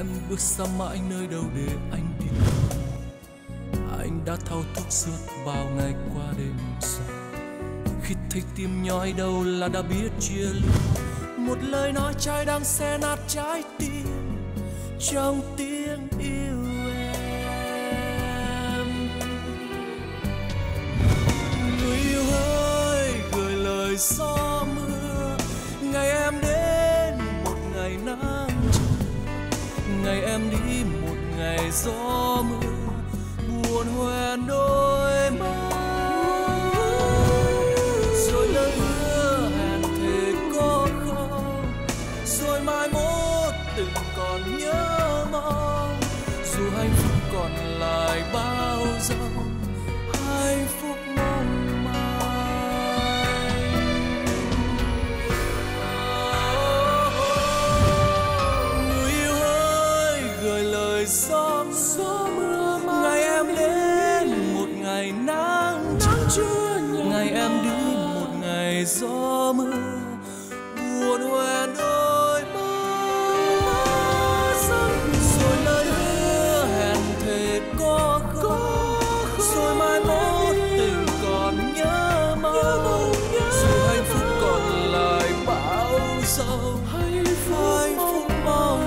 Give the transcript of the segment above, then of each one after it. em bước xa mãi nơi đâu để anh đi tìm. Anh đã thao thức suốt bao ngày qua đêm dài, khi thấy tim nhói đâu là đã biết chia ly. Một lời nói trái đang xé nát trái tim trong tiếng yêu em. Người yêu ơi, gửi lời gió mưa ngày em đến một ngày nắng trời, ngày em đi một ngày gió mưa buồn hoen đôi mắt. Rồi lời hứa hẹn thề có không, rồi mai mốt từng còn nhớ mong, dù hạnh phúc còn lại bao giờ. Gió mưa ngày em đến một ngày nắng trưa, ngày em đi một ngày gió mưa buồn hoen đôi mắt. Rồi lời hứa hẹn thề có không, rồi mai mốt tình còn nhớ mong, dù hạnh phúc còn lại bao giờ hạnh phúc mong.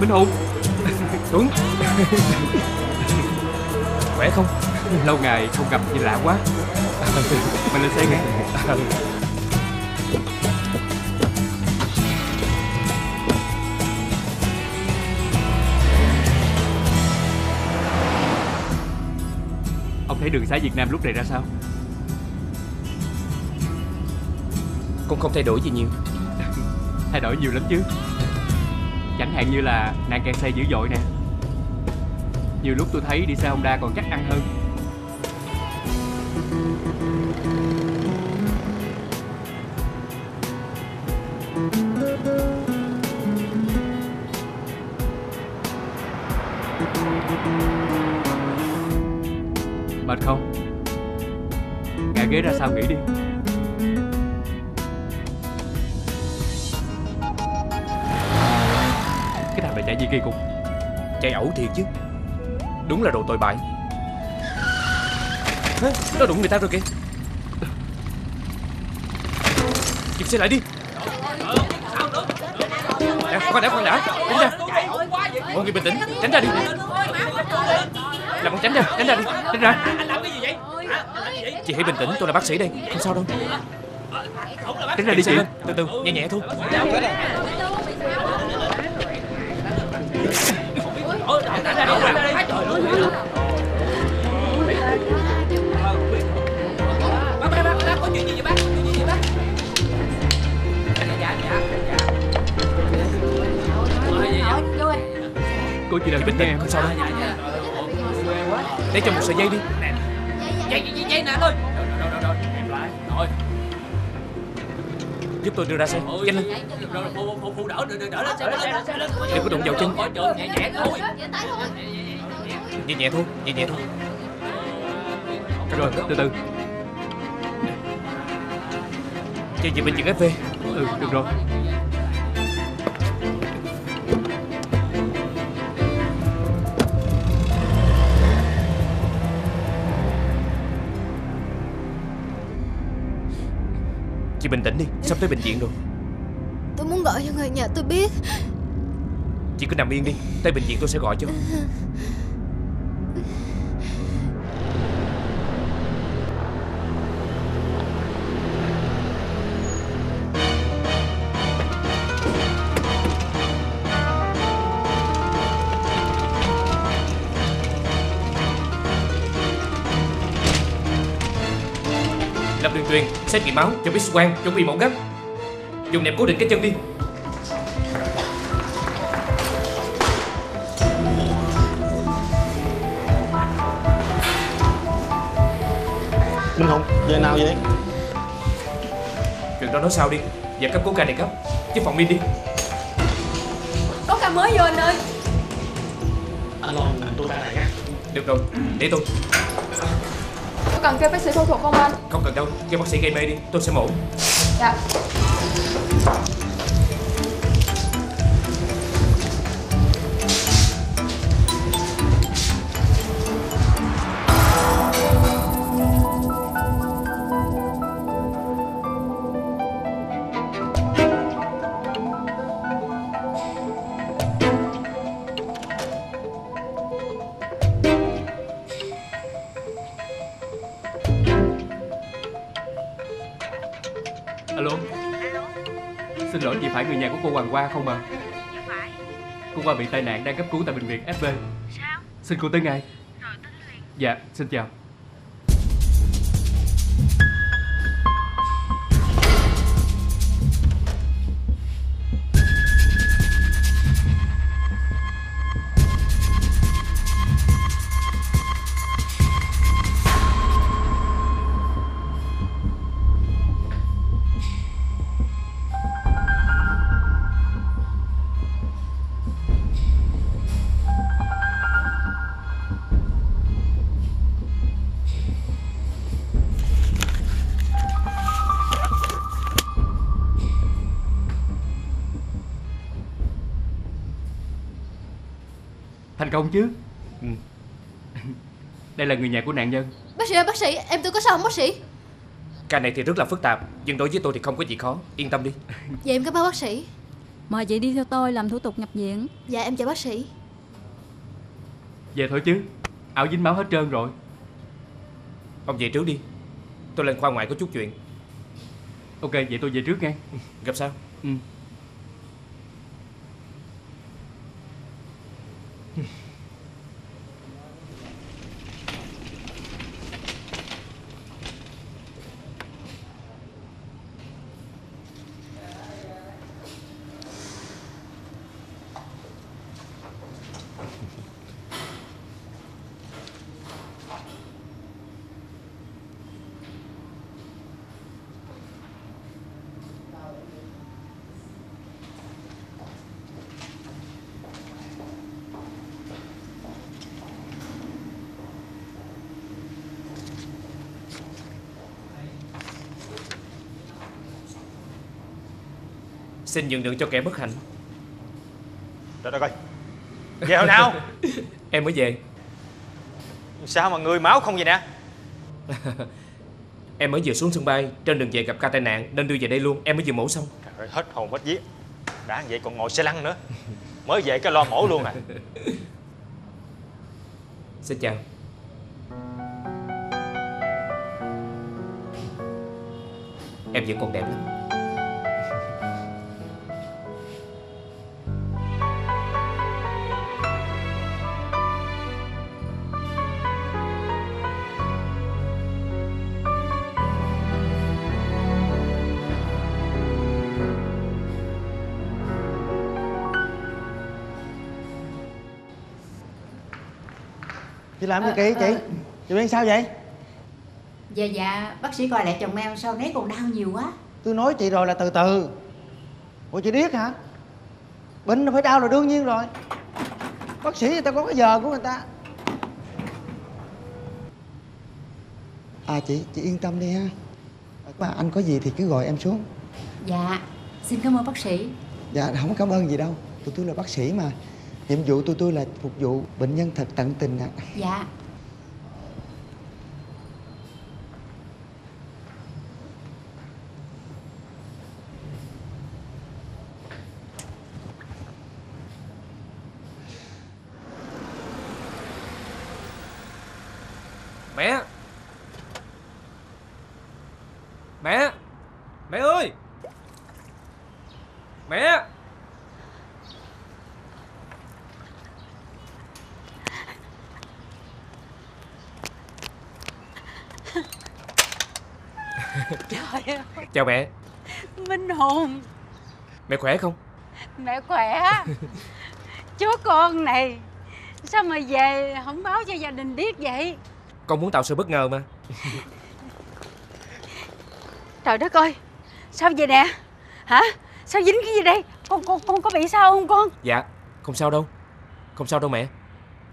Minh Hùng Tuấn khỏe không? Lâu ngày không gặp gì lạ quá. Mình lên xe nghe. Ông thấy đường sá Việt Nam lúc này ra sao? Cũng không thay đổi gì nhiều. Thay đổi nhiều lắm chứ. Chẳng hạn như là nạn kẹt xe dữ dội nè. Nhiều lúc tôi thấy đi xe Honda còn chắc ăn hơn. Mệt không? Ngã ghế ra sao nghỉ đi. Chạy gì kỳ cục, chạy ẩu thiệt chứ. Đúng là đồ tồi bại. Hả? Nó đụng người ta rồi kìa. Dừng xe lại đi. Nè, khoan đã. Tránh ra. Mọi người bình tĩnh, tránh ra đi. Làm con tránh ra đi, tránh ra. Chị hãy bình tĩnh, tôi là bác sĩ đây, không sao đâu. Tránh ra đi chị, từ từ, nhẹ thôi. Bác có chuyện gì vậy bác? Cô chỉ là bình tĩnh, không sao đâu. Để cho một sợi dây đi. Dây nè thôi. Giúp tôi đưa ra xe, nhanh lên. Phụ đỡ, đỡ lên. Đừng có đụng vào chân. Nhẹ thôi. Rồi, từ từ. Chơi gì bên dừng FV. Ừ, được rồi. Chị bình tĩnh đi, sắp tới bệnh viện rồi. Tôi muốn gọi cho người nhà tôi biết. Chị cứ nằm yên đi, tới bệnh viện tôi sẽ gọi cho. Lập đường truyền, xét nghiệm máu, cho X-quang, chuẩn bị mẫu gấp. Dùng nẹp cố định cái chân đi. Minh Hùng, về nào vậy? Chuyện đó nói sao đi. Và cấp cố ca này cấp. Chứ phòng Minh đi. Có ca mới vô anh ơi. Alo, tôi đang này nha. Được rồi, để tôi. Có cần kêu bác sĩ phẫu thuật không anh? Không cần đâu, kêu bác sĩ gây mê đi, tôi sẽ mổ. Dạ. Alo. Alo. Xin lỗi, chị phải người nhà của cô Hoàng Hoa không ạ? Dạ phải. Cô Hoa bị tai nạn đang cấp cứu tại bệnh viện FB. Sao? Xin cô tới ngay. Rồi tới liền. Dạ, xin chào. Thành công chứ. Đây là người nhà của nạn nhân. Bác sĩ ơi, bác sĩ, em tôi có sao không bác sĩ? Ca này thì rất là phức tạp, nhưng đối với tôi thì không có gì khó, yên tâm đi. Dạ em cảm ơn bác sĩ. Mời chị đi theo tôi làm thủ tục nhập viện. Dạ em chào bác sĩ. Về thôi chứ, ảo dính máu hết trơn rồi. Ông về trước đi, tôi lên khoa ngoại có chút chuyện. Ok, vậy tôi về trước nghe. Gặp sao? Xin nhường đường cho kẻ bất hạnh. Trời ơi coi. Về hồi nào? Em mới về. Sao mà người máu không vậy nè? Em mới vừa xuống sân bay. Trên đường về gặp ca tai nạn nên đưa về đây luôn. Em mới vừa mổ xong. Trời ơi, hết hồn hết vía. Đã vậy còn ngồi xe lăn nữa. Mới về cái lo mổ luôn à. Xin chào. Em vẫn còn đẹp lắm. Chị làm cái kỹ chị. Chị biết sao vậy? Dạ bác sĩ coi lại chồng em sao nấy còn đau nhiều quá. Tôi nói chị rồi là từ từ. Ủa chị điếc hả? Bệnh nó phải đau là đương nhiên rồi. Bác sĩ người ta có cái giờ của người ta. À chị yên tâm đi ha. Mà anh có gì thì cứ gọi em xuống. Dạ xin cảm ơn bác sĩ. Dạ không cảm ơn gì đâu. Tụi tôi là bác sĩ mà. Nhiệm vụ tôi là phục vụ bệnh nhân thật tận tình ạ. Dạ. Mẹ. Mẹ. Mẹ ơi. Mẹ. Trời ơi. Chào mẹ. Minh Hùng. Mẹ khỏe không? Mẹ khỏe. Chú con này sao mà về không báo cho gia đình biết vậy? Con muốn tạo sự bất ngờ mà. Trời đất ơi, sao vậy nè? Hả? Sao dính cái gì đây? Con có bị sao không con? Dạ, không sao đâu. Không sao đâu mẹ.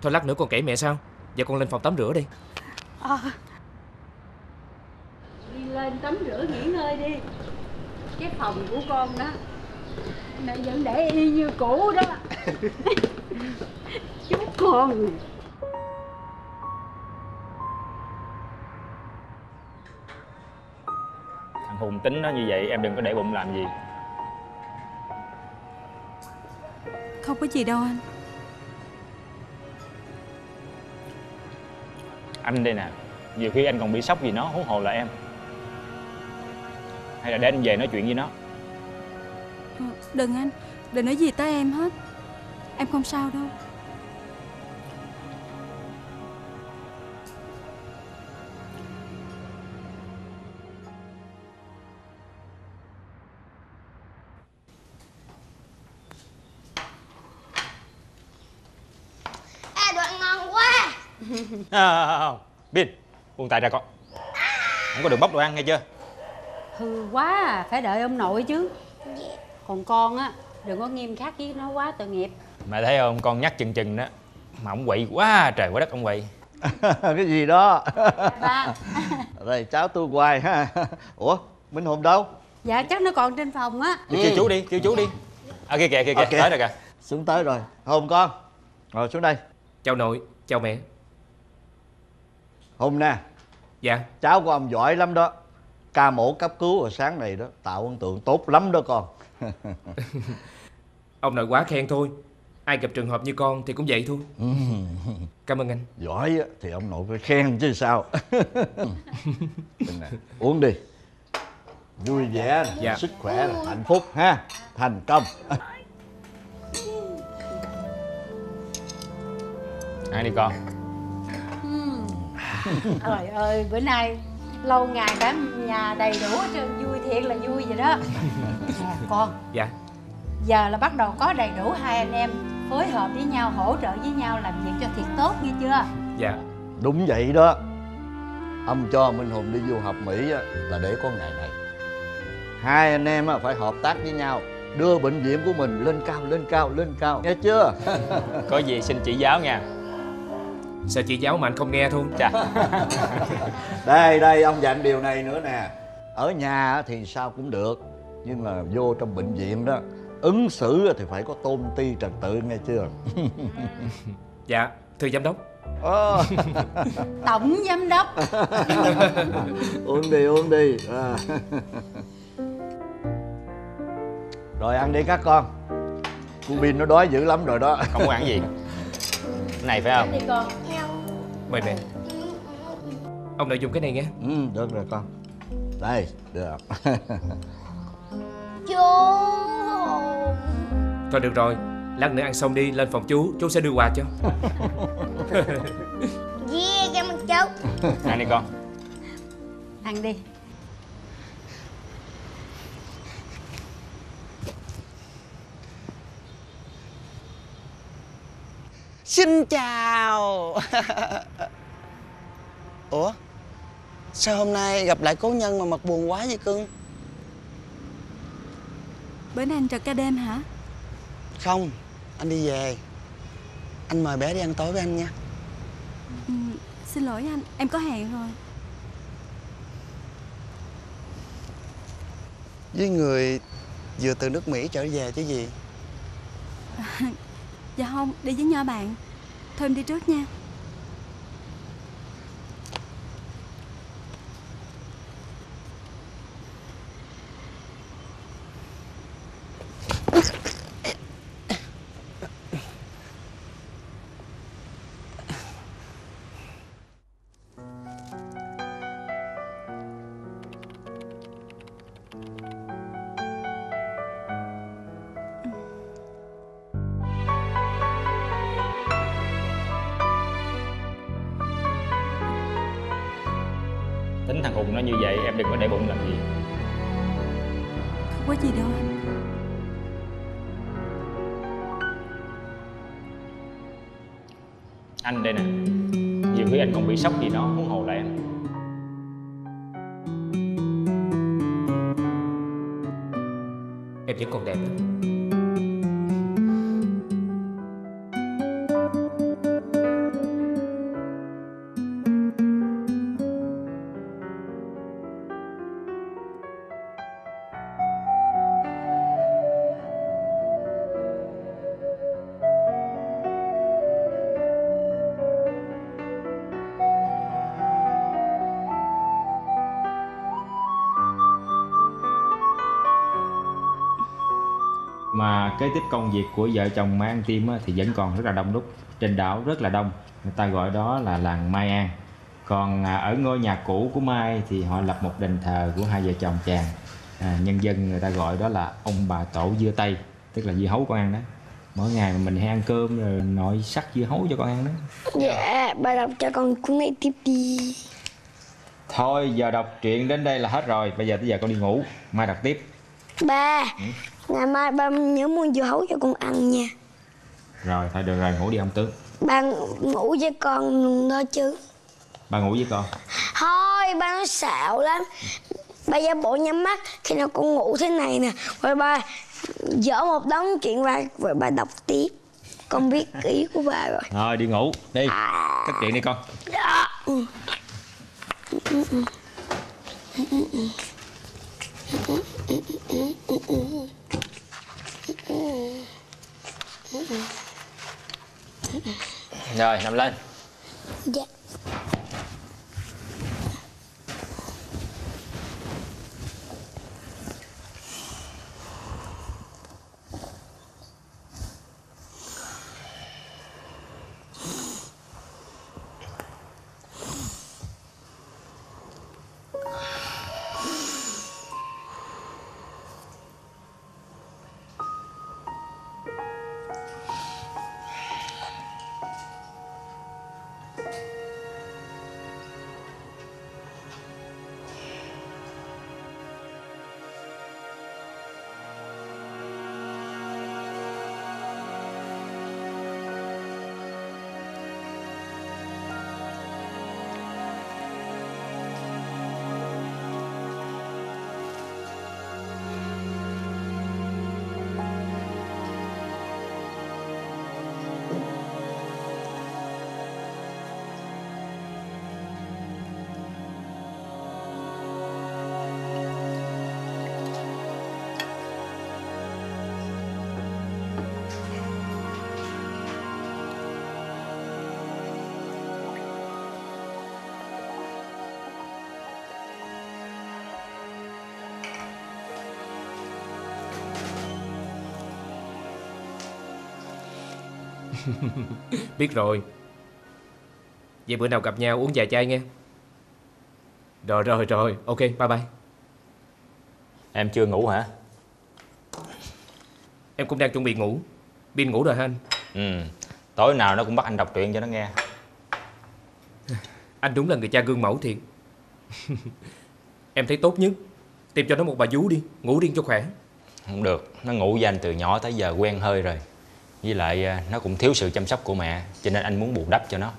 Thôi lát nữa con kể mẹ sao. Dạ con lên phòng tắm rửa đi. Đi lên tắm rửa nghỉ ngơi đi. Cái phòng của con đó mẹ vẫn để y như cũ đó. Chú con. Thằng Hùng tính nó như vậy em đừng có để bụng làm gì. Không có gì đâu anh. Anh đây nè, nhiều khi anh còn bị sốc vì nó, huống hồ là em. Hay là để anh về nói chuyện với nó. Đừng anh, đừng nói gì tới em hết. Em không sao đâu. À, đoạn ngon quá. Bin, buông tay ra con. Không có được bóc đồ ăn nghe chưa? Hư quá à, phải đợi ông nội chứ. Còn con á, đừng có nghiêm khắc với nó quá, tội nghiệp. Mẹ thấy không, con nhắc chừng chừng đó mà ông quậy quá trời quá đất ông quậy. Cái gì đó ba. Đây cháu tôi hoài ha. Ủa Minh Hùng đâu? Dạ chắc nó còn trên phòng á. Kêu chú đi, kêu chú đi. À kìa kìa kìa, okay. Tới rồi kìa. Xuống tới rồi. Hùng con, ngồi xuống đây. Chào nội, chào mẹ. Hùng nè. Dạ. Cháu của ông giỏi lắm đó. Ca mổ cấp cứu hồi sáng này đó, tạo ấn tượng tốt lắm đó con. Ông nội quá khen thôi. Ai gặp trường hợp như con thì cũng vậy thôi. Cảm ơn anh. Giỏi thì ông nội phải khen chứ sao. Uống đi. Vui vẻ, dạ. Sức khỏe, hạnh phúc ha. Thành công. Ăn đi con. Trời ơi, bữa nay lâu ngày cả nhà đầy đủ hết trơn, vui thiệt là vui vậy đó. À, con. Dạ. Giờ là bắt đầu có đầy đủ hai anh em phối hợp với nhau, hỗ trợ với nhau làm việc cho thiệt tốt nghe chưa? Dạ. Đúng vậy đó. Ông cho Minh Hùng đi du học Mỹ là để có ngày này. Hai anh em phải hợp tác với nhau, đưa bệnh viện của mình lên cao, lên cao, lên cao. Nghe chưa? Có gì xin chỉ giáo nha. Sợ chị giáo mà anh không nghe thôi. Đây đây, ông dặn điều này nữa nè. Ở nhà thì sao cũng được, nhưng mà vô trong bệnh viện đó, ứng xử thì phải có tôn ti trật tự nghe chưa? Dạ thưa giám đốc. Tổng giám đốc. Uống đi, uống đi. Rồi ăn đi các con. Cô Bin nó đói dữ lắm rồi đó. Không có ăn gì này phải không? Đi con. Mời mẹ. Ông nội dùng cái này nghe. Ừ, được rồi con. Đây, được. Chú. Thôi được rồi, lát nữa ăn xong đi, lên phòng chú sẽ đưa quà cho. Yeah, cảm ơn chú. Ăn đi con. Ăn đi. Xin chào. Ủa sao hôm nay gặp lại cố nhân mà mặt buồn quá vậy cưng? Bữa nay anh trực ca đêm hả? Không, anh đi về. Anh mời bé đi ăn tối với anh nha. Xin lỗi anh, em có hẹn rồi. Với người vừa từ nước Mỹ trở về chứ gì. Dạ không, đi với nhau bạn. Thôi em đi trước nha. Tính thằng Hùng nó như vậy em đừng có để bụng làm gì. Không có gì đâu anh. Anh đây nè, nhiều khi anh còn bị sốc gì đó, huống hồ là em. Em vẫn còn đẹp. Mà kế tiếp công việc của vợ chồng Mai An Tim thì vẫn còn rất là đông đúc. Trên đảo rất là đông, người ta gọi đó là làng Mai An. Còn ở ngôi nhà cũ của Mai thì họ lập một đền thờ của hai vợ chồng chàng. Nhân dân người ta gọi đó là ông bà tổ dưa tây, tức là dưa hấu con ăn đó. Mỗi ngày mình hay ăn cơm rồi nội sắc dưa hấu cho con ăn đó. Dạ, bà đọc cho con cuốn này tiếp đi. Thôi giờ đọc truyện đến đây là hết rồi. Bây giờ tới giờ con đi ngủ, mai đọc tiếp. Ba, ngày mai ba nhớ mua dưa hấu cho con ăn nha. Rồi, thôi được rồi, ngủ đi ông Tứ. Ba ngủ với con luôn đó chứ. Ba ngủ với con? Thôi, ba nói xạo lắm. Ba giả bộ nhắm mắt, khi nào con ngủ thế này nè. Rồi ba dở một đống chuyện ra, rồi ba đọc tiếp. Con biết ý của ba rồi. Thôi, đi ngủ, đi. Cất chuyện đi con. Rồi, nằm lên. Dạ. Biết rồi. Vậy bữa nào gặp nhau uống vài chai nghe. Rồi rồi rồi, ok, bye bye. Em chưa ngủ hả? Em cũng đang chuẩn bị ngủ. Pin ngủ rồi hả anh? Ừ, tối nào nó cũng bắt anh đọc truyện cho nó nghe. Anh đúng là người cha gương mẫu thiệt. Em thấy tốt nhất tìm cho nó một bà vú đi, ngủ riêng cho khỏe. Không được, nó ngủ với anh từ nhỏ tới giờ quen hơi rồi. Với lại nó cũng thiếu sự chăm sóc của mẹ, cho nên anh muốn bù đắp cho nó.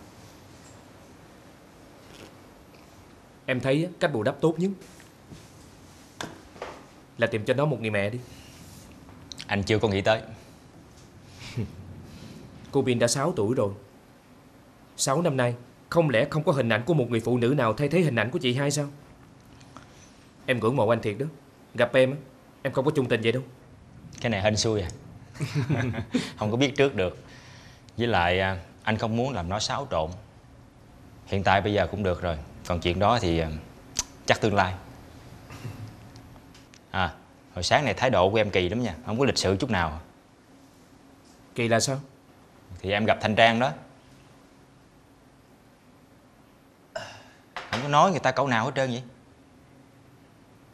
Em thấy cách bù đắp tốt nhất là tìm cho nó một người mẹ đi. Anh chưa có nghĩ tới. Cô Pin đã 6 tuổi rồi. 6 năm nay, không lẽ không có hình ảnh của một người phụ nữ nào thay thế hình ảnh của chị hai sao? Em ngưỡng mộ anh thiệt đó. Gặp em không có chung tình vậy đâu. Cái này hên xui à. Không có biết trước được. Với lại anh không muốn làm nó xáo trộn. Hiện tại bây giờ cũng được rồi. Còn chuyện đó thì chắc tương lai. À, hồi sáng này thái độ của em kỳ lắm nha. Không có lịch sự chút nào. Kỳ là sao? Thì em gặp Thanh Trang đó. Không có nói người ta cẩu nào hết trơn vậy.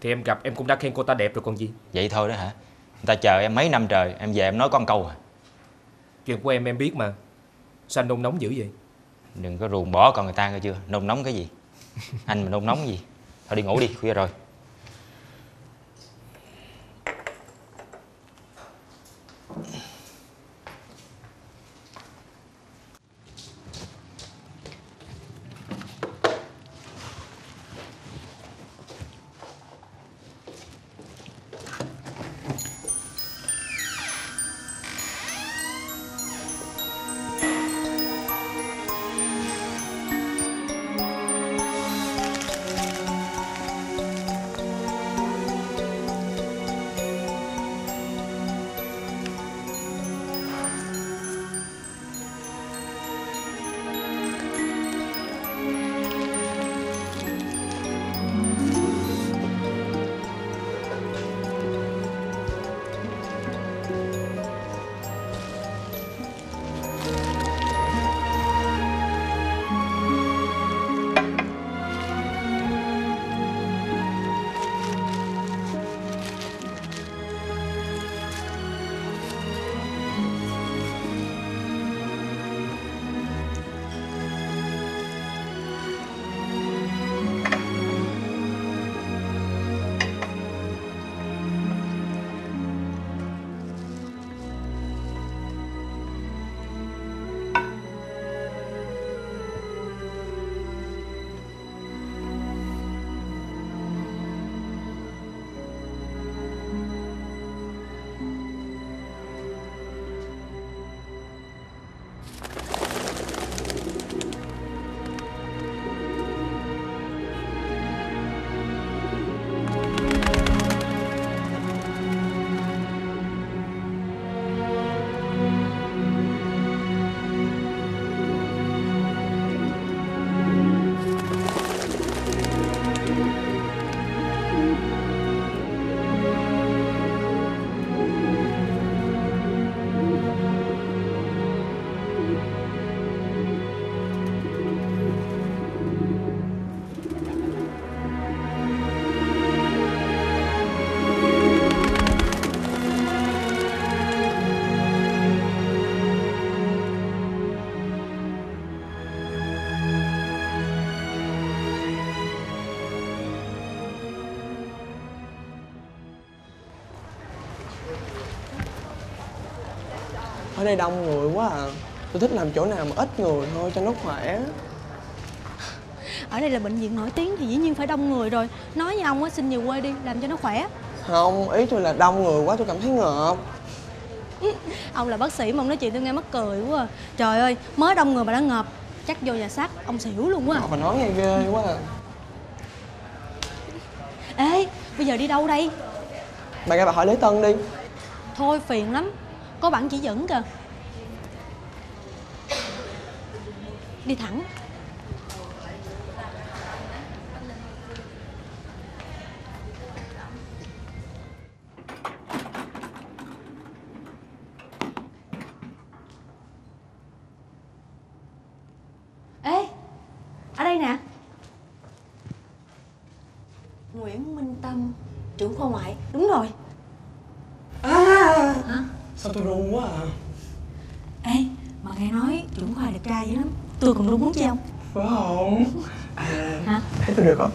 Thì em gặp em cũng đã khen cô ta đẹp rồi còn gì. Vậy thôi đó hả? Người ta chờ em mấy năm trời, em về em nói con câu à. Chuyện của em biết mà. Sao anh nôn nóng dữ vậy? Đừng có ruồng bỏ con người ta nghe chưa. Nôn nóng cái gì? Anh mà nôn nóng cái gì. Thôi đi ngủ đi, khuya rồi. Ở đây đông người quá à. Tôi thích làm chỗ nào mà ít người thôi cho nó khỏe. Ở đây là bệnh viện nổi tiếng thì dĩ nhiên phải đông người rồi. Nói với ông á, xin về quê đi, làm cho nó khỏe. Không, ý tôi là đông người quá tôi cảm thấy ngợp. Ông là bác sĩ mà ông nói chuyện tôi nghe mắc cười quá à. Trời ơi, mới đông người mà đã ngợp. Chắc vô nhà xác, ông xỉu luôn quá à. Mà nói nghe ghê quá à. Ê, bây giờ đi đâu đây? Bà ra bà hỏi Lễ Tân đi. Thôi phiền lắm, có bản chỉ dẫn kìa. Đi thẳng. Ê, ở đây nè. Nguyễn Minh Tâm, trưởng khoa ngoại. Đúng rồi. À, hả? Sao tôi run quá à. Ê, mà nghe nói trưởng khoa đẹp trai dữ lắm. Tôi còn run muốn chứ không? Phải không? À, hả? Thấy tôi được không?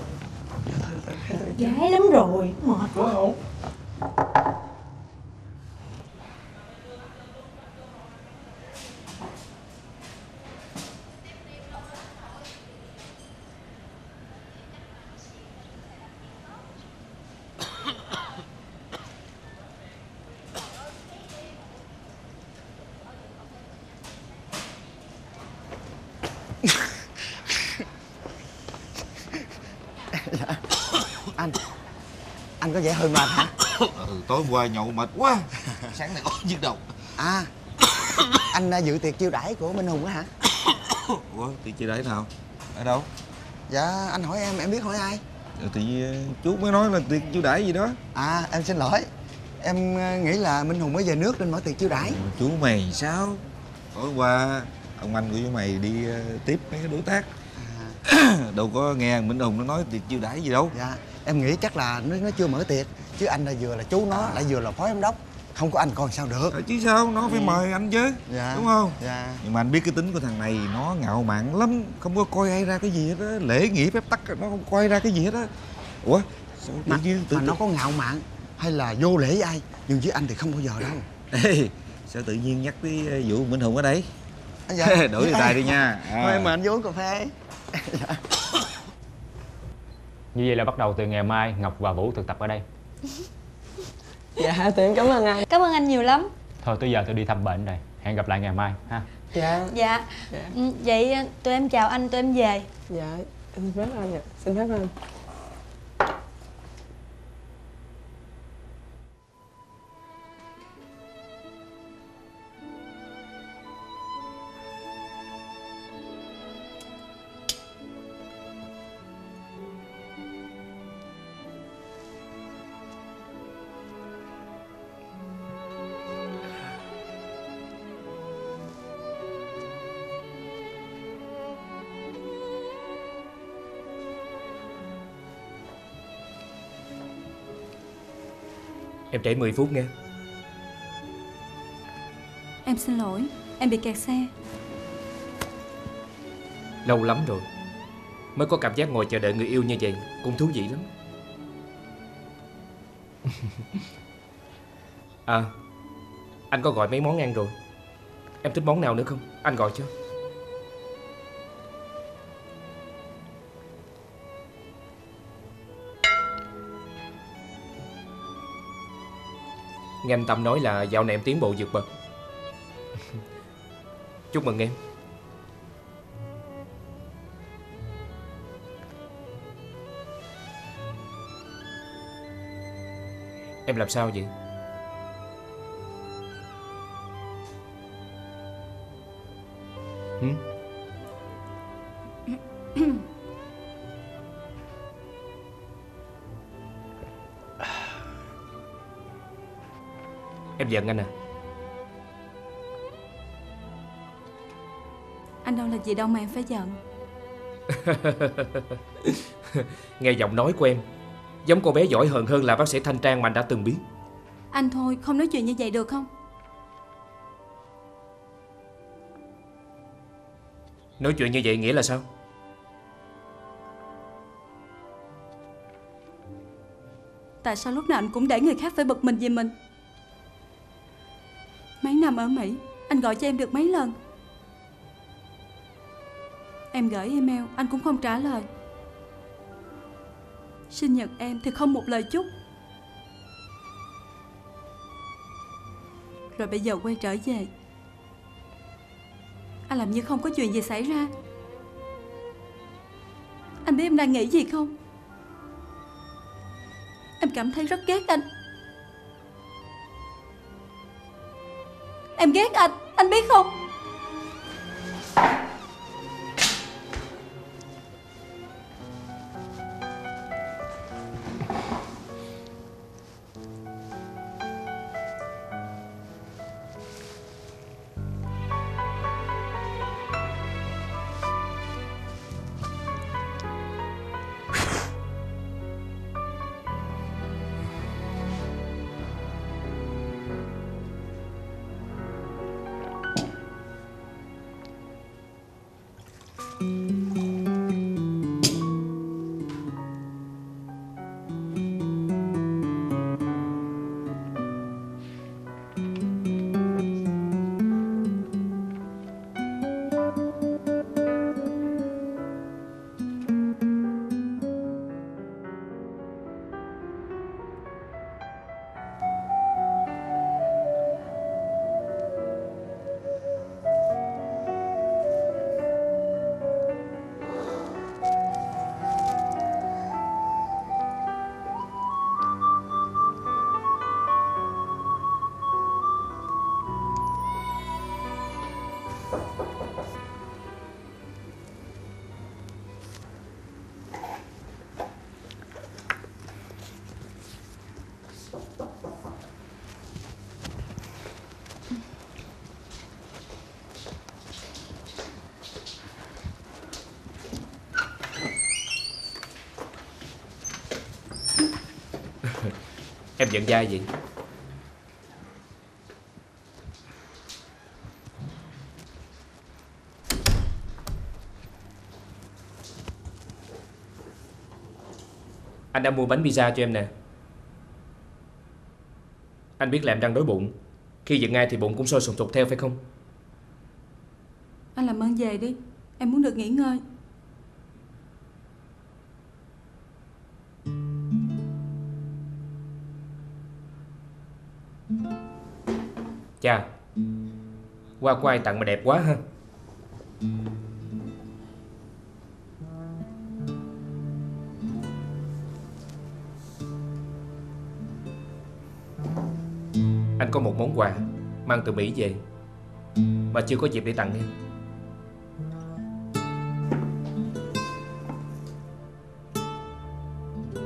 Gái lắm rồi, mệt quá không? Dạ. Anh có vẻ hơi mệt hả? Ừ, tối hôm qua nhậu mệt quá. Sáng nay có nhức đầu. À, anh dự tiệc chiêu đãi của Minh Hùng á hả? Ủa, tiệc chiêu đãi nào? Ở đâu? Dạ, anh hỏi em biết hỏi ai? Ừ, thì chú mới nói là tiệc chiêu đãi gì đó. À, em xin lỗi. Em nghĩ là Minh Hùng mới về nước nên mở tiệc chiêu đãi. Ừ, chú mày sao? Tối qua ông anh của chú mày đi tiếp mấy cái đối tác. Đâu có nghe Minh Hùng nó nói tiệc chiêu đãi gì đâu. Dạ, em nghĩ chắc là nó chưa mở tiệc. Chứ anh là vừa là chú nó, lại vừa là phó giám đốc. Không có anh còn sao được. Chứ sao, nó phải mời anh chứ. Dạ, đúng không? Dạ. Nhưng mà anh biết cái tính của thằng này, nó ngạo mạn lắm. Không có coi ai ra cái gì hết á. Lễ nghĩa phép tắc, nó không coi ra cái gì hết á. Ủa, sao tự nhiên nó có ngạo mạn hay là vô lễ với ai. Nhưng với anh thì không bao giờ đâu. Ê, sao tự nhiên nhắc tới vụ Minh Hùng ở đây? Dạ. Đổi đề tài đi nha. Thôi mà anh vô uống cà phê. Dạ. Như vậy là bắt đầu từ ngày mai Ngọc và Vũ thực tập ở đây. Dạ, tụi em cảm ơn anh. Cảm ơn anh nhiều lắm. Thôi tới giờ tôi đi thăm bệnh rồi. Hẹn gặp lại ngày mai ha. Dạ. Dạ, dạ. Vậy tụi em chào anh, tụi em về. Dạ, em xin phép anh ạ. Xin phép anh. Em trễ 10 phút nghe. Em xin lỗi, em bị kẹt xe. Lâu lắm rồi mới có cảm giác ngồi chờ đợi người yêu như vậy, cũng thú vị lắm. À, anh có gọi mấy món ăn rồi. Em thích món nào nữa không? Anh gọi cho. Nghe anh Tâm nói là dạo này em tiến bộ vượt bậc. Chúc mừng em. Em làm sao vậy? Em giận anh à? Anh đâu là gì đâu mà em phải giận. Nghe giọng nói của em giống cô bé giỏi hờn hơn là bác sĩ Thanh Trang mà anh đã từng biết. Anh thôi, không nói chuyện như vậy được không? Nói chuyện như vậy nghĩa là sao? Tại sao lúc nào anh cũng để người khác phải bực mình vì mình? Mấy năm ở Mỹ, Anh gọi cho em được mấy lần. Em gửi email, anh cũng không trả lời. Sinh nhật em thì không một lời chúc. Rồi bây giờ quay trở về, anh làm như không có chuyện gì xảy ra. Anh biết em đang nghĩ gì không? Em cảm thấy rất ghét anh. Em ghét anh biết không? Em giận dai vậy? Anh đã mua bánh pizza cho em nè. Anh biết là em đang đói bụng. Khi giận ai thì bụng cũng sôi sùng sục theo phải không? Anh làm ơn về đi, em muốn được nghỉ ngơi. Chà, hoa của ai tặng mà đẹp quá ha. Anh có một món quà mang từ Mỹ về mà chưa có dịp để tặng em.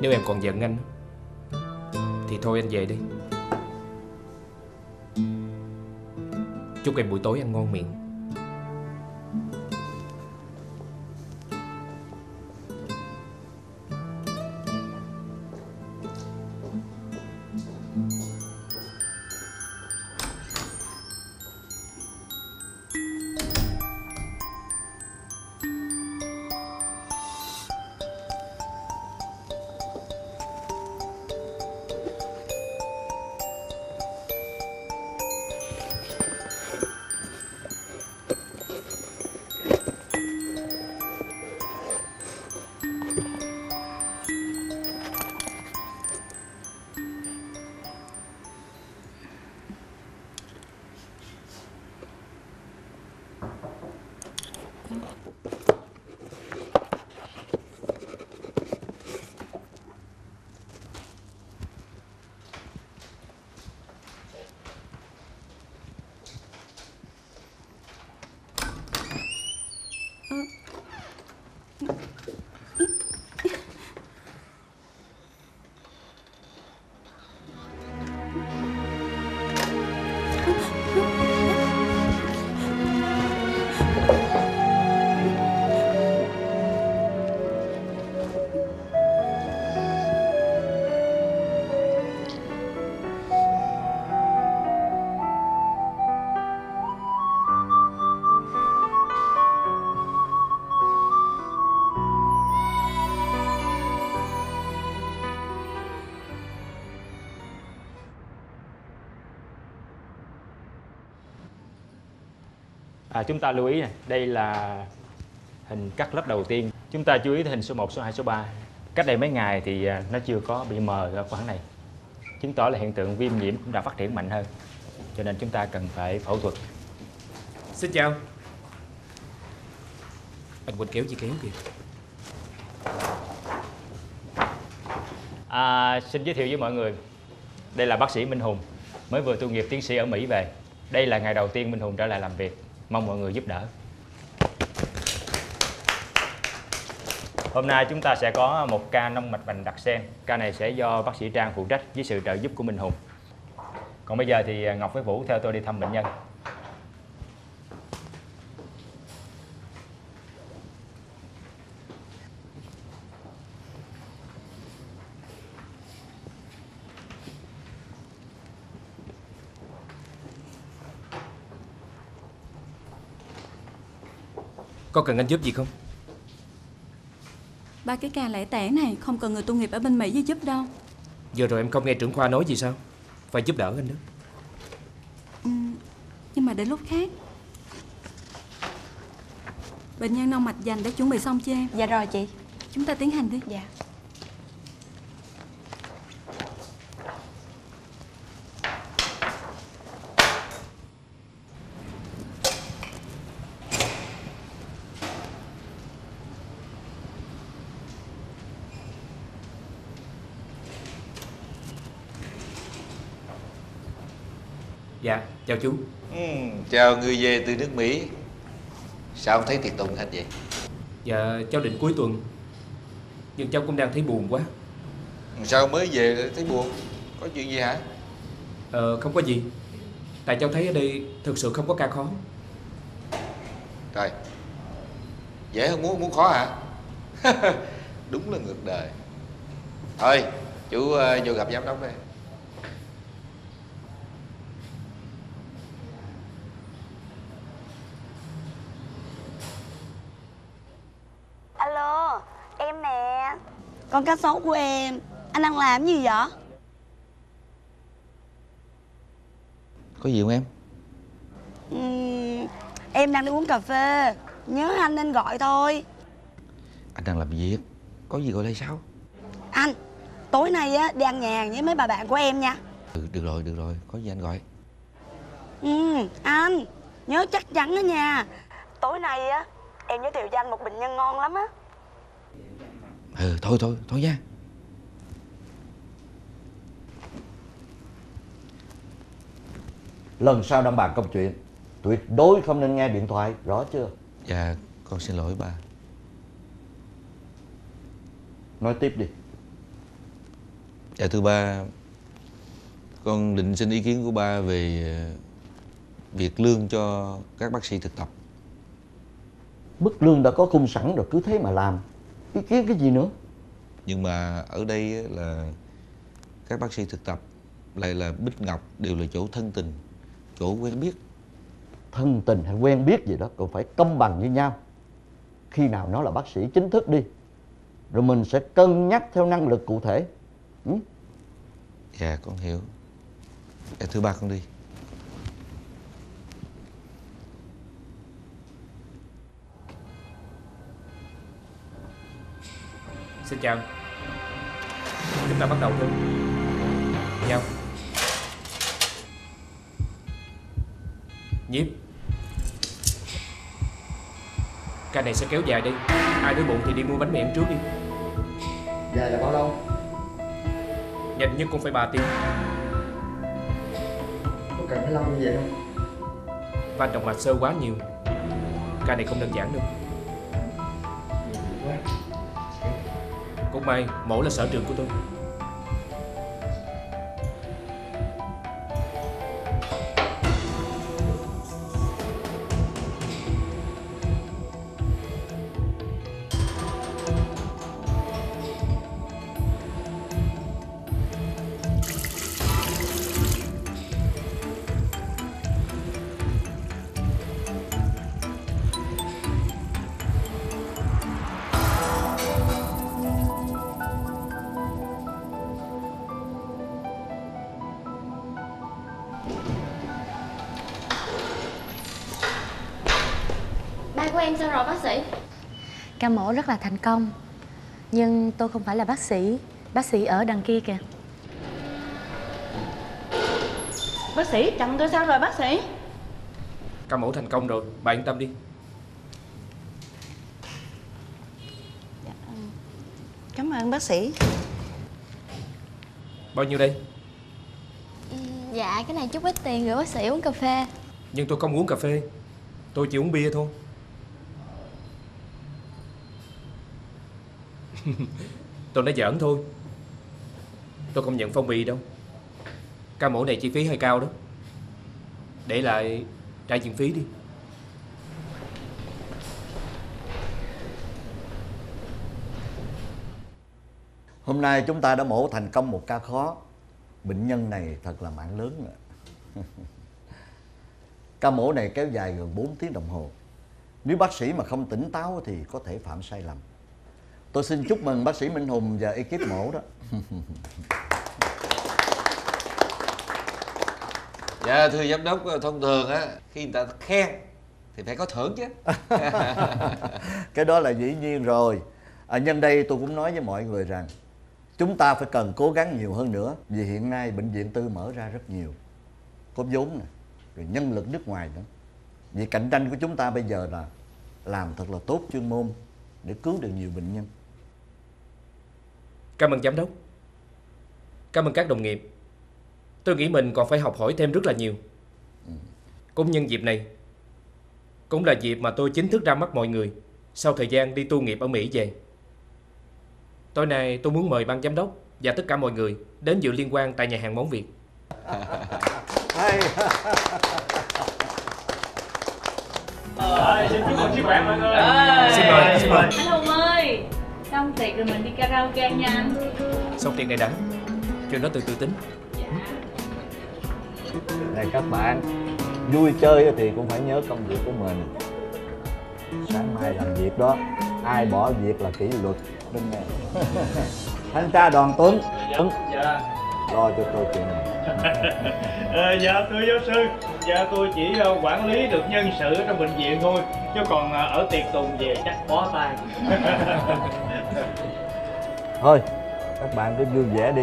Nếu em còn giận anh thì thôi anh về đi. Chúc em buổi tối ăn ngon miệng. Chúng ta lưu ý này, đây là hình cắt lớp đầu tiên. Chúng ta chú ý hình số 1, số 2, số 3. Cách đây mấy ngày thì nó chưa có bị mờ ở khoảng này, chứng tỏ là hiện tượng viêm nhiễm cũng đã phát triển mạnh hơn, cho nên chúng ta cần phải phẫu thuật. Xin chào anh Quỳnh, kéo chị Kiến kìa. Xin giới thiệu với mọi người, đây là bác sĩ Minh Hùng, mới vừa tu nghiệp tiến sĩ ở Mỹ về. Đây là ngày đầu tiên Minh Hùng trở lại làm việc, mong mọi người giúp đỡ. Hôm nay chúng ta sẽ có một ca nông mạch vành đặc sen. Ca này sẽ do bác sĩ Trang phụ trách với sự trợ giúp của Minh Hùng. Còn bây giờ thì Ngọc với Vũ theo tôi đi thăm bệnh nhân. Có cần anh giúp gì không? Ba cái ca lẻ tẻ này không cần người tu nghiệp ở bên Mỹ với giúp đâu. Vừa rồi em không nghe trưởng khoa nói gì sao? Phải giúp đỡ anh đó. Nhưng mà đến lúc khác. Bệnh nhân nông mạch vành đã chuẩn bị xong chưa em? Dạ rồi chị. Chúng ta tiến hành đi. Dạ. Dạ, chào chú. Chào, người về từ nước Mỹ. Sao không thấy tiệc tùng anh vậy? Dạ, cháu định cuối tuần. Nhưng cháu cũng đang thấy buồn quá. Sao mới về thấy buồn? Có chuyện gì hả? Không có gì. Tại cháu thấy ở đây thực sự không có ca khó. Trời, dễ hơn muốn khó hả? Đúng là ngược đời. Thôi, chú vô gặp giám đốc đây. Con cá sấu của em, anh đang làm gì vậy? Có gì không em? Em đang đi uống cà phê. Nhớ anh nên gọi thôi. Anh đang làm việc, có gì gọi lại sao? Anh, tối nay á, đi ăn nhà với mấy bà bạn của em nha. Ừ, được rồi, có gì anh gọi. Anh, nhớ chắc chắn đó nha. Tối nay á, em giới thiệu cho anh một bệnh nhân ngon lắm á. Ừ, thôi nha. Lần sau đang bàn công chuyện, tuyệt đối không nên nghe điện thoại, rõ chưa? Dạ, con xin lỗi ba. Nói tiếp đi. Dạ thưa ba, con định xin ý kiến của ba về việc lương cho các bác sĩ thực tập. Mức lương đã có khung sẵn rồi, cứ thế mà làm. Ý kiến cái gì nữa? Nhưng mà ở đây là các bác sĩ thực tập, lại là Bích Ngọc, đều là chỗ thân tình, chỗ quen biết. Thân tình hay quen biết gì đó cũng phải công bằng với nhau. Khi nào nó là bác sĩ chính thức đi, rồi mình sẽ cân nhắc theo năng lực cụ thể. Dạ con hiểu. Dạ thưa ba, con đi. Xin chào. Chúng ta bắt đầu thôi. Nhau. Nhiếp. Ca này sẽ kéo dài đi. Ai đói bụng thì đi mua bánh mì ăn trước đi. Dài là bao lâu? Nhanh nhất cũng phải 3 tiếng. Có cần phải lâu như vậy không? Van động mạch sơ quá nhiều. Ca này không đơn giản đâu. Cũng may mổ là sở trường của tôi. em sao rồi bác sĩ? Ca mổ rất là thành công. Nhưng tôi không phải là bác sĩ. Bác sĩ ở đằng kia kìa. Bác sĩ, chồng tôi sao rồi bác sĩ? Ca mổ thành công rồi, bà yên tâm đi. Cảm ơn bác sĩ. Bao nhiêu đây? Dạ, cái này chút ít tiền gửi bác sĩ uống cà phê. Nhưng tôi không uống cà phê, tôi chỉ uống bia thôi. Tôi nói giỡn thôi. Tôi không nhận phong bì đâu. Ca mổ này chi phí hơi cao đó. Để lại trả viện phí đi. Hôm nay chúng ta đã mổ thành công một ca khó. Bệnh nhân này thật là mạng lớn rồi. Ca mổ này kéo dài gần 4 tiếng đồng hồ. Nếu bác sĩ mà không tỉnh táo thì có thể phạm sai lầm. Tôi xin chúc mừng bác sĩ Minh Hùng và ekip mổ đó. Dạ thưa giám đốc, thông thường á, khi người ta khen thì phải có thưởng chứ. Cái đó là dĩ nhiên rồi. Nhân đây tôi cũng nói với mọi người rằng chúng ta phải cần cố gắng nhiều hơn nữa. Vì hiện nay bệnh viện tư mở ra rất nhiều. Có vốn nè, rồi nhân lực nước ngoài nữa. Vì cạnh tranh của chúng ta bây giờ là làm thật là tốt chuyên môn để cứu được nhiều bệnh nhân. Cảm ơn giám đốc. Cảm ơn các đồng nghiệp. Tôi nghĩ mình còn phải học hỏi thêm rất là nhiều. Cũng nhân dịp này, cũng là dịp mà tôi chính thức ra mắt mọi người sau thời gian đi tu nghiệp ở Mỹ về. Tối nay tôi muốn mời ban giám đốc và tất cả mọi người đến dự liên hoan tại nhà hàng món Việt. Xin chúc mừng sức khỏe mọi người. Xin mời. Anh Hùng ơi, xong tiệc rồi mình đi karaoke nha anh. Xong tiệc này đã, chuyện đó từ tính. Này các bạn, vui chơi thì cũng phải nhớ công việc của mình. Sáng mai làm việc đó, ai bỏ việc là kỷ luật. Đúng rồi. Thanh tra Đoàn Tuấn. Dạ. Lo cho tôi chuyện này. Dạ thưa giáo sư, dạ tôi chỉ quản lý được nhân sự trong bệnh viện thôi, chứ còn ở tiệc tùng về chắc bó tay. Thôi, các bạn cứ vui vẻ đi,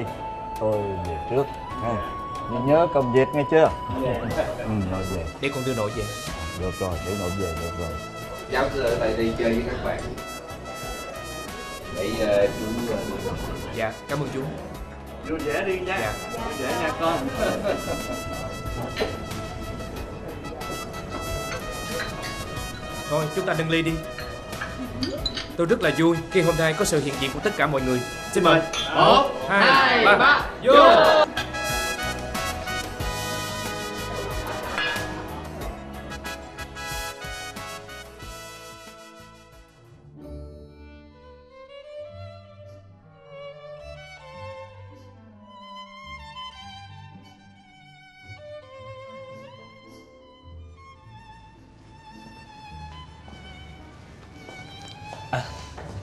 tôi về trước. Nhớ công việc nghe chưa? Nội về. Để con đưa nội về. Được rồi, để nội về được rồi. Giáo sư ở lại đi chơi với các bạn. Để chú. Dạ, cảm ơn chú. Vui vẻ đi nha. Dạ. Vui vẻ nha con. Thôi chúng ta nâng ly đi. Tôi rất là vui khi hôm nay có sự hiện diện của tất cả mọi người. Xin mời. 1, 2, 3, vô.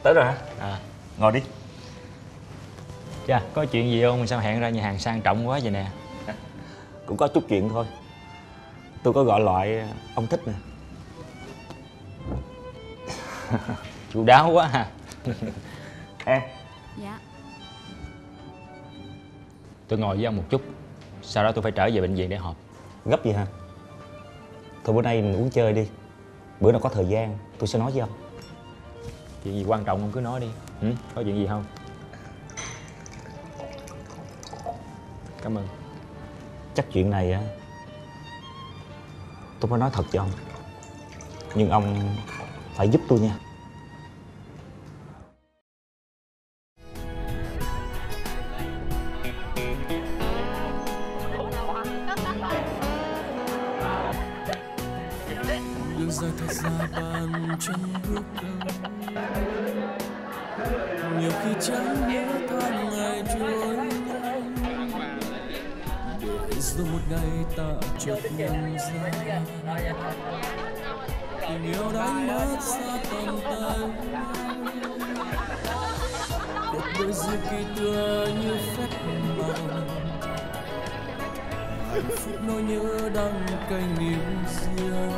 Tới rồi hả? À. Ngồi đi. Dạ, có chuyện gì không? Sao hẹn ra nhà hàng sang trọng quá vậy nè? Cũng có chút chuyện thôi. Tôi có gọi loại ông thích nè. Chu đáo quá ha. Em. Dạ. Tôi ngồi với ông một chút. Sau đó tôi phải trở về bệnh viện để họp. Gấp gì hả? Thôi bữa nay mình uống chơi đi. Bữa nào có thời gian tôi sẽ nói với ông. Chuyện gì quan trọng không cứ nói đi. Có chuyện gì không? Cảm ơn. Chắc chuyện này á, tôi mới nói thật cho ông. Nhưng ông phải giúp tôi nha. Rồi một ngày ta chợt nhận ra tình yêu đã mất xa tầm tay. Cuộc đôi dư kỳ tựa như phép màu. Hạnh phúc nỗi nhớ đang cay nghiến riêng.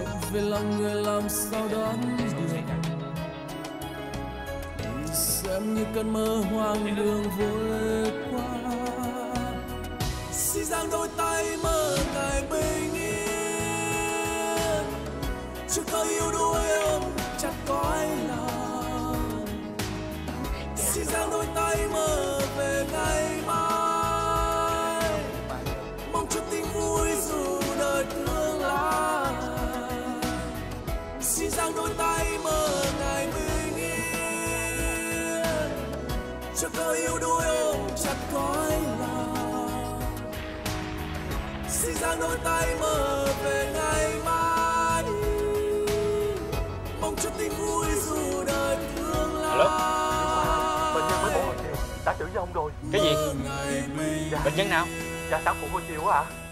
Chuyện về lòng người làm sao đón được, xem như cơn mơ hoang đường vội qua. Xin giang đôi tay mơ tài bình yên, chưa có yêu đuối ôm chặt cõi lòng. Xin giang đôi tay mơ về ngày mai, mong cho tình vui dù đời tương lai. Xin giang đôi tay mơ ngày bình yên, chưa có yêu đuối ôm chặt cõi lòng. Xin giang đôi tay mơ về ngày mai, mong cho tình vui dù đời thương lai. Alo, bệnh nhân mới bỏ hồi chiều đã tử vong rồi. Cái gì? Bệnh nhân nào? Dạ sáng phụ hồi chiều á ạ.